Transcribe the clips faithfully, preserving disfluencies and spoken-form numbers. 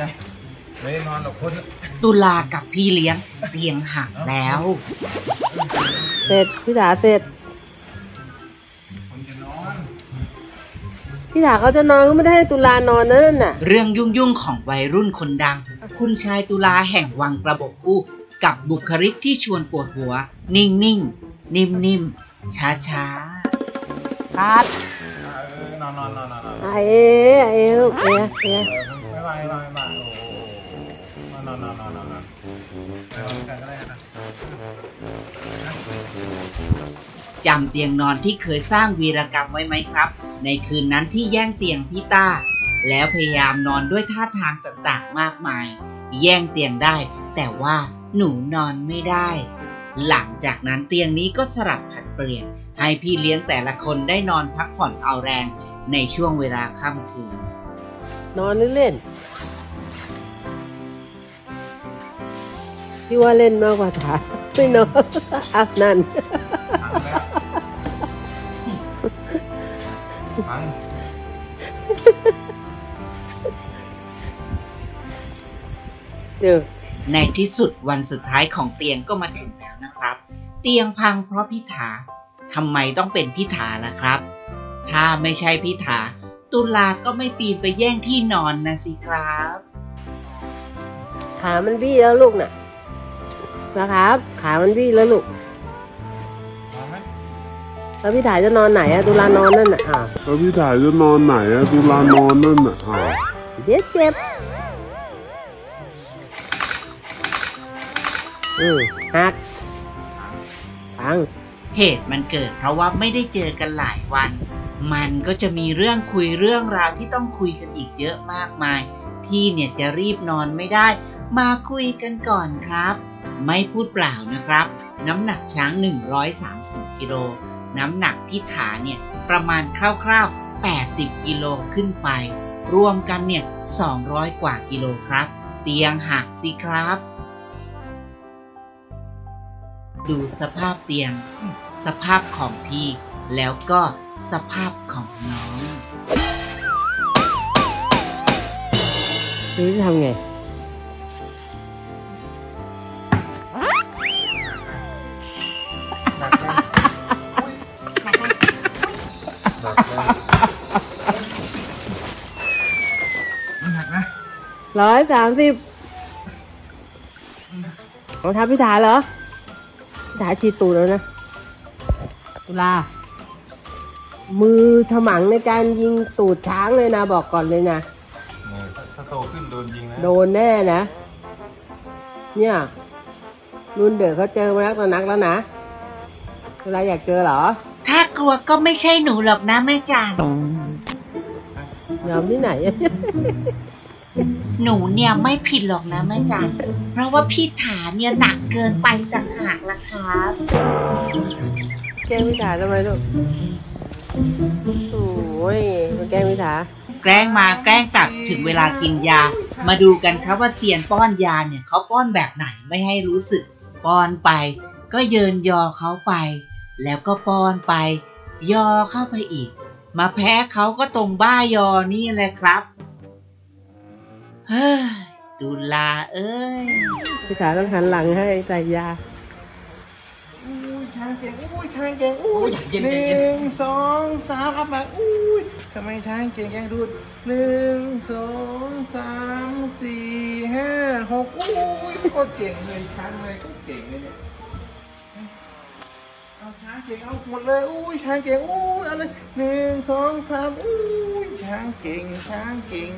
จ้ะเลยนอนหลับคนตุลากับพี่เลี้ยงเตียงหักแล้วเสร็จพี่ดาเสร็จพี่ดาเขาจะนอนก็ไม่ได้ให้ตุลานอนนั่นน่ะเรื่องยุ่งยุ่งของวัยรุ่นคนดังคุณชายตุลาแห่งวังกระบอกคู่กับบุคลิกที่ชวนปวดหัวนิ่งนิ่งนิ่มนิ่มช้าช้าตัดนอนนอนนอนนอนเอ๊ะเอ๊ะเอ๊ะเอ๊ะไม่ไหวไม่ไหวไม่ไหวโอ้นอนนอนนอนนอนนอนกันก็ได้นะจำเตียงนอนที่เคยสร้างวีรกรรมไว้ไหมครับในคืนนั้นที่แย่งเตียงพี่ต้าแล้วพยายามนอนด้วยท่าทางต่างๆมากมายแย่งเตียงได้แต่ว่าหนูนอนไม่ได้หลังจากนั้นเตียงนี้ก็สลับผัดเปลี่ยนให้พี่เลี้ยงแต่ละคนได้นอนพักผ่อนเอาแรงในช่วงเวลาค่ำคืนนอนเล่นๆพี่ว่าเล่นมากกว่าถ่ายไม่นอนอาบนั่นในที่สุดวันสุดท้ายของเตียงก็มาถึงแล้วนะครับเตียงพังเพราะพี่ถาทำไมต้องเป็นพี่ถาล่ะครับถ้าไม่ใช่พี่ถาตุลาก็ไม่ปีนไปแย่งที่นอนนะสิครับขามันบี้แล้วลูกน่ะนะครับขามันบี้แล้วลูกแล้วพี่ถ่ายจะนอนไหนอะตุลานอนนั่นน่ะอ่ะแล้วพี่ถ่ายจะนอนไหนอะตุลานอนนั่นน่ะอ่ะเจ็บเจ็บอือหักพังเหตุมันเกิดเพราะว่าไม่ได้เจอกันหลายวันมันก็จะมีเรื่องคุยเรื่องราวที่ต้องคุยกันอีกเยอะมากมายพี่เนี่ยจะรีบนอนไม่ได้มาคุยกันก่อนครับไม่พูดเปล่านะครับน้ำหนักช้างหนึ่งร้อยสามสิบกิโลน้ำหนักพี่ถาเนี่ยประมาณคร่าวๆแปดสิบกิโลขึ้นไปรวมกันเนี่ยสองร้อยกว่ากิโลครับเตียงหักสิครับดูสภาพเตียงสภาพของพี่แล้วก็สภาพของน้องนี่จะทำไงร้อยสามสิบรองเท้าพี่ถาเหรอพี่ถาชีตูแล้วนะตุลามือฉมังในการยิงตูดช้างเลยนะบอกก่อนเลยนะถ้าโตขึ้นโดนยิงนะโดนแน่นะเนี่ยรุ่นเด็กเขาเจอมานักต่อนักแล้วนะตุลาอยากเจอเหรอถ้ากลัวก็ไม่ใช่หนูหรอกนะแม่จ๋ายอมที่ไหนหนูเนี่ยไม่ผิดหรอกนะแม่จ๋าเพราะว่าพี่ถาเนี่ยหนักเกินไปต่างหากล่ะครับแกล้งพี่ถาทำไมลูกโอ้ยมาแกล้งพี่ถาแกล้งมาแกล้งกลับถึงเวลากินยามาดูกันครับว่าเซียนป้อนยาเนี่ยเขาป้อนแบบไหนไม่ให้รู้สึกป้อนไปก็เยินยอเขาไปแล้วก็ป้อนไปยอเข้าไปอีกมาแพ้เขาก็ตรงบ้ายอนี่แหละครับเฮ้ยตุลาเอ้ยพี่ขาต้องหันหลังให้ใส่ยาอุ้ยช้างเก่งอุ้ยช้างเก่งอุ้ยหนึ่งสองสามอัพมาอุ้ยทำไมช้างเก่งแกงดูดหนึ่งสองสามสี่ห้าหกอุ้ยก็เก่งเลยช้างเลยก็เก่งเลยเนี่ยเอาช้างเก่งเอาหมดเลยอุ้ยช้างเก่งอุ้ยอะไรหนึ่งสองสามอุ้ยช้างเก่งช้างเก่ง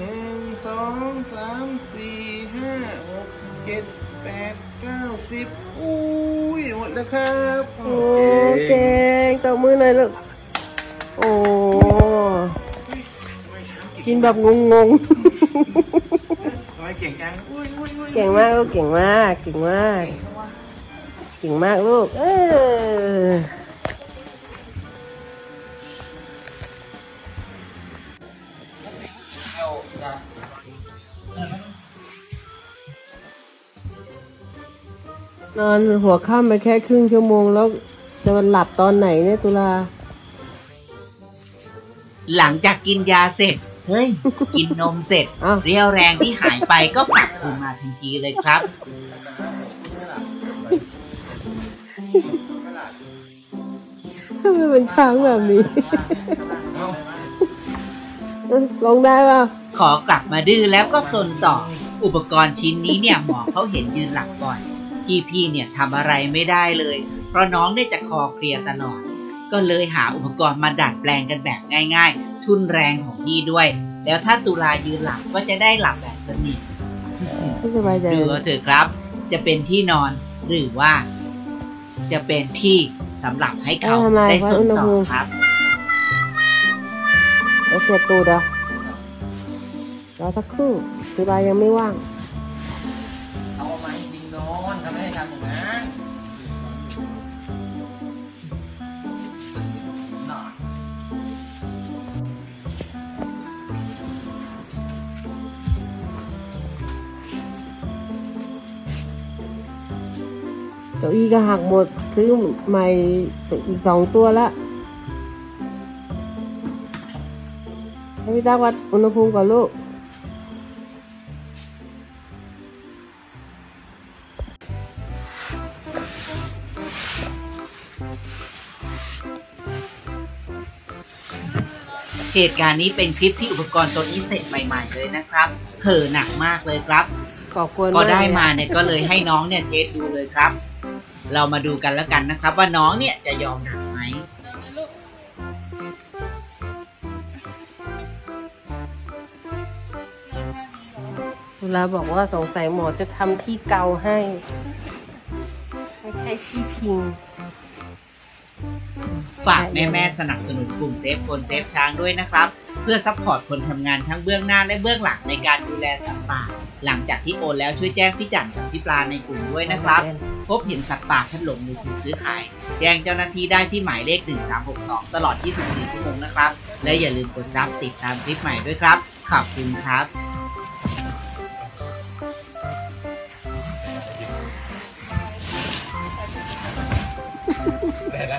หนึ่งสองสามสี่ห้าหกเจ็ดแปดเก้าสิบอุ้ยหมดแล้วครับโอ้เก่งตบมือหน่อยลูกโอ้กินแบบงงงเก่งจังเก่งมากลูกเก่งมากเก่งมากเก่งมากลูกเออนอนหัวค่ำไปแค่ครึ่งชั่วโมงแล้วจะมันหลับตอนไหนเนี่ยตุลาหลังจากกินยาเสร็จ เฮ้ยกินนมเสร็จเรี่ยวแรงที่หายไปก็กลับคืนมาทันทีเลยครับทำไมมันค้างแบบนี้ลงได้ป่ะขอกลับมาดื้อแล้วก็ซนต่ออุปกรณ์ชิ้นนี้เนี่ยหมอเขาเห็นยืนหลักบ่อยพี่พี่เนี่ยทำอะไรไม่ได้เลยเพราะน้องเนี่ยจะคอเคลียร์ตลอดก็เลยหาอุปกรณ์มาดัดแปลงกันแบบง่ายๆทุนแรงของพี่ด้วยแล้วถ้าตุลายืนหลับก็จะได้หลับแบบสนิทดูเอาเถอะครับจะเป็นที่นอนหรือว่าจะเป็นที่สำหรับให้เขาได้สนต่อครับแล้วเสียตูดะรอสักครู่ตุลายังไม่ว่างเอามาให้ดิงนอนทำให้ทำผมนะเก้าอี้ก็หักหมดซื้อใหม่อีกสองตัวละให้พี่ตาวัดอุณหภูมิก่อนลูกเหตุการณ์นี้เป็นคลิปที่อุปกรณ์ตัวนี้เสร็จใหม่ๆเลยนะครับเผลอหนักมากเลยครับก็ได้มาเนี่ยก็เลยให้น้องเนี่ยเทสดูเลยครับเรามาดูกันแล้วกันนะครับว่าน้องเนี่ยจะยอมหนักไหมเวลาบอกว่าสงสัยหมอจะทำที่เกาให้ไม่ใช่ที่พิงฝากแม่แม่สนับสนุนกลุ่มเซฟคนเซฟช้างด้วยนะครับเพื่อซัพพอร์ตคนทำงานทั้งเบื้องหน้าและเบื้องหลังในการดูแลสัตว์ป่าหลังจากที่โอนแล้วช่วยแจ้งพี่จันกับพี่ปลาในกลุ่มด้วยนะครับพบเห็นสัตว์ป่าพัดหลงหรือถูกซื้อขายแจ้งเจ้าหน้าที่ได้ที่หมายเลขหนึ่งสามหกสองตลอดยี่สิบสี่ชั่วโมงนะครับและอย่าลืมกดซับติดตามคลิปใหม่ด้วยครับขอบคุณครับแต่ละ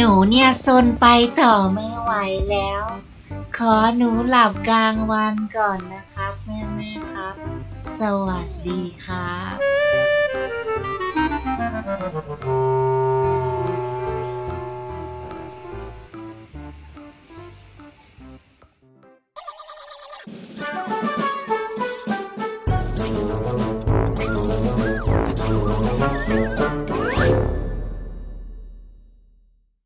หนูเนี่ยซนไปต่อไม่ไหวแล้วขอหนูหลับกลางวันก่อนนะครับแม่แม่ครับสวัสดีครับ